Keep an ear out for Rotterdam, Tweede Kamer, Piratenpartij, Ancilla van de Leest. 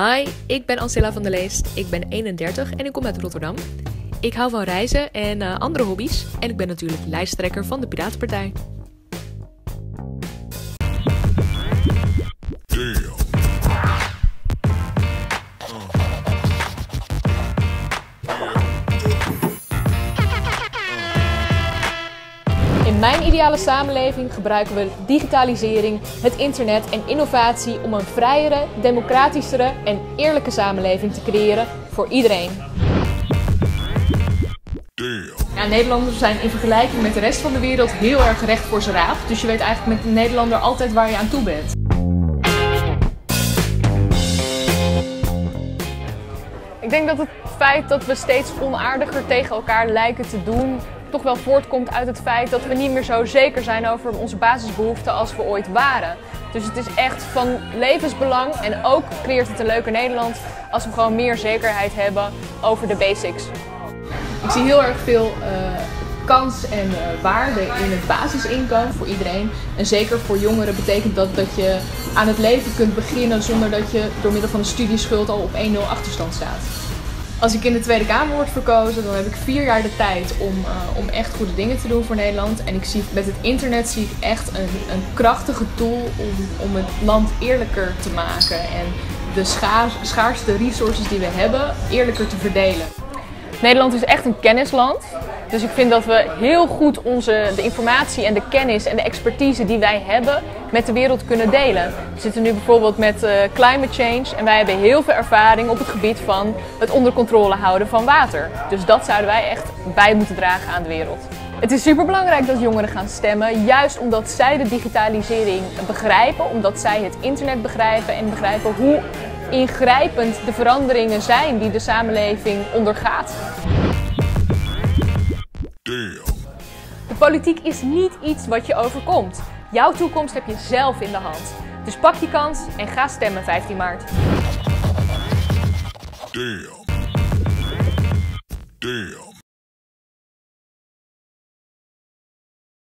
Hi, ik ben Ancilla van de Leest, ik ben 31 en ik kom uit Rotterdam. Ik hou van reizen en andere hobby's en ik ben natuurlijk lijsttrekker van de Piratenpartij. In mijn ideale samenleving gebruiken we digitalisering, het internet en innovatie om een vrijere, democratischere en eerlijke samenleving te creëren voor iedereen. Ja, Nederlanders zijn in vergelijking met de rest van de wereld heel erg recht voor zijn raap. Dus je weet eigenlijk met een Nederlander altijd waar je aan toe bent. Ik denk dat het feit dat we steeds onaardiger tegen elkaar lijken te doen toch wel voortkomt uit het feit dat we niet meer zo zeker zijn over onze basisbehoeften als we ooit waren. Dus het is echt van levensbelang en ook creëert het een leuker Nederland als we gewoon meer zekerheid hebben over de basics. Ik zie heel erg veel kans en waarde in het basisinkomen voor iedereen. En zeker voor jongeren betekent dat dat je aan het leven kunt beginnen zonder dat je door middel van een studieschuld al op 1-0 achterstand staat. Als ik in de Tweede Kamer word verkozen, dan heb ik 4 jaar de tijd om echt goede dingen te doen voor Nederland. En ik zie met het internet echt een krachtige tool om het land eerlijker te maken. En de schaarste resources die we hebben, eerlijker te verdelen. Nederland is echt een kennisland. Dus ik vind dat we heel goed de informatie en de kennis en de expertise die wij hebben met de wereld kunnen delen. We zitten nu bijvoorbeeld met climate change en wij hebben heel veel ervaring op het gebied van het onder controle houden van water. Dus dat zouden wij echt bij moeten dragen aan de wereld. Het is superbelangrijk dat jongeren gaan stemmen, juist omdat zij de digitalisering begrijpen, omdat zij het internet begrijpen en begrijpen hoe ingrijpend de veranderingen zijn die de samenleving ondergaat. De politiek is niet iets wat je overkomt. Jouw toekomst heb je zelf in de hand. Dus pak je kans en ga stemmen 15 maart. Damn. Damn.